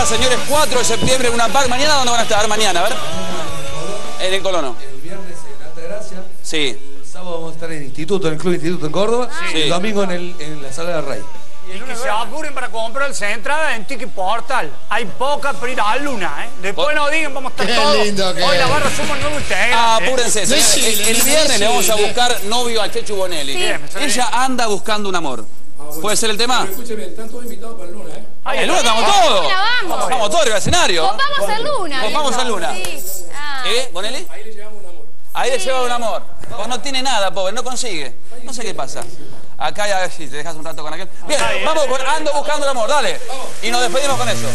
Barra, señores, 4 de septiembre, Luna Park. ¿Mañana dónde van a estar? Mañana, a ver. En el Colono. El viernes en Alta Gracia. Sí. El sábado vamos a estar en el Instituto, en el Club Instituto en Córdoba. Sí. Y el domingo en la sala de Ray. Y que se apuren para comprarse entradas en Tiki Portal. Hay poca para ir a Luna, ¿eh? Después nos digan, vamos a estar todos. Hoy La Barra somos nuevo ustedes. Apúrense, señores. El viernes le vamos a buscar novio a Chechu Bonelli. Ella anda buscando un amor. ¿Puede ser el tema? Escúcheme, están todos invitados para Luna, ¿eh? ¡Ay, en Luna estamos todos! Vamos todos al escenario. Vamos a Luna. Vamos a Luna. ¿Eh, Bonelli? Ahí le llevamos un amor. Ahí le lleva un amor. Vos no tiene nada, pobre, no consigue. No sé qué pasa. Acá ya ves si te dejas un rato con aquel. Bien, vamos, ando buscando el amor, dale. Y nos despedimos con eso.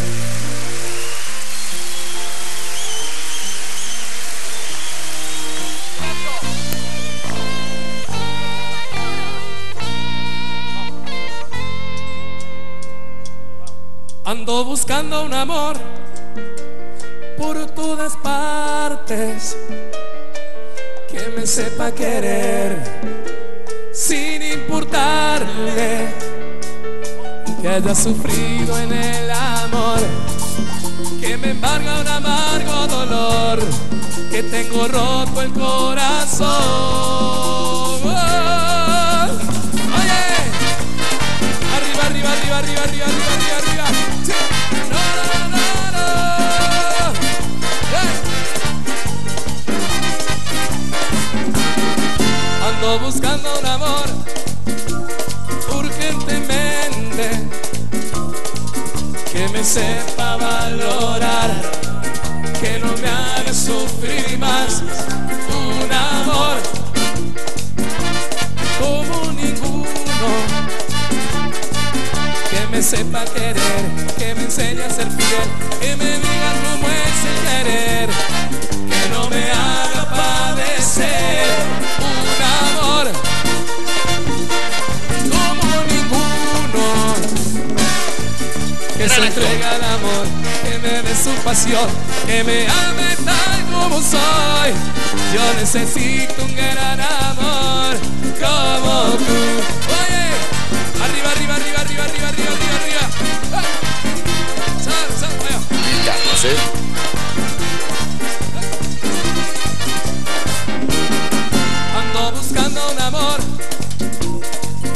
Ando buscando un amor por todas partes, que me sepa querer sin importarle que haya sufrido en el amor, que me embarga un amargo dolor, que tengo roto el corazón. ¡Oh! Oye, arriba, arriba, arriba, arriba, arriba, arriba, arriba, arriba. Sí. No, no, no, no. Yeah. Ando buscando un amor urgentemente, que me sepa valorar, que no me haga sufrir más. Un amor como ninguno, que me sepa querer, que me enseñe a ser fiel, que me diga cómo es el querer, que no me haga padecer. Un amor que se entrega al amor, que me dé su pasión, que me ame tal como soy. Yo necesito un gran amor como tú. Oye, arriba, arriba, arriba, arriba, arriba, arriba, arriba, arriba. Sal, sal, vaya. Milagros, ¿eh? Ando buscando un amor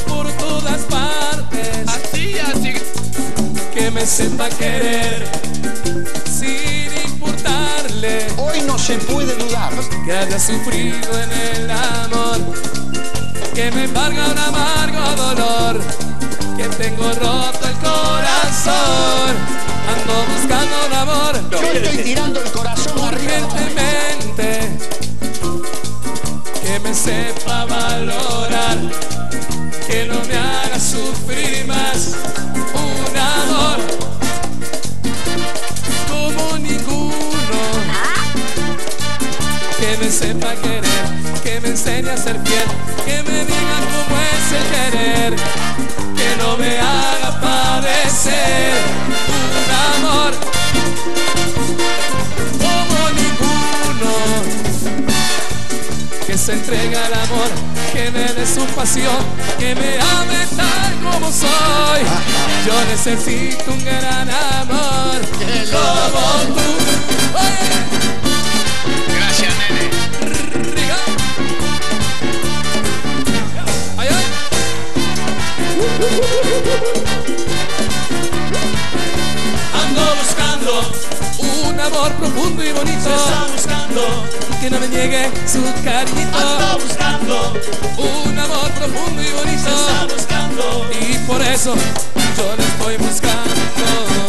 por todas partes. Así, así. Que me sepa querer sin importarle. Hoy no se puede dudar que haya sufrido en el amor, que me embarga un amargo dolor, que tengo roto el corazón. Ando buscando un amor. Yo estoy tirando el corazón urgentemente, que me sepa valorar, que no me haga sufrir más. Un amor como ninguno, que me sepa querer, que me enseñe a ser fiel, que me diga cómo es el querer, que no me haga padecer. Un amor como ninguno, que se entrega al amor, que me dé su pasión, que me ame tal como soy. Yo necesito un gran amor como tú. ¡Oye! Gracias, nene. Riga. Ay, ay. Ando buscando un amor profundo y bonito. Se está buscando que no me niegue su cariñito. Ando buscando un amor profundo y bonito. Se está buscando y por eso yo lo estoy buscando.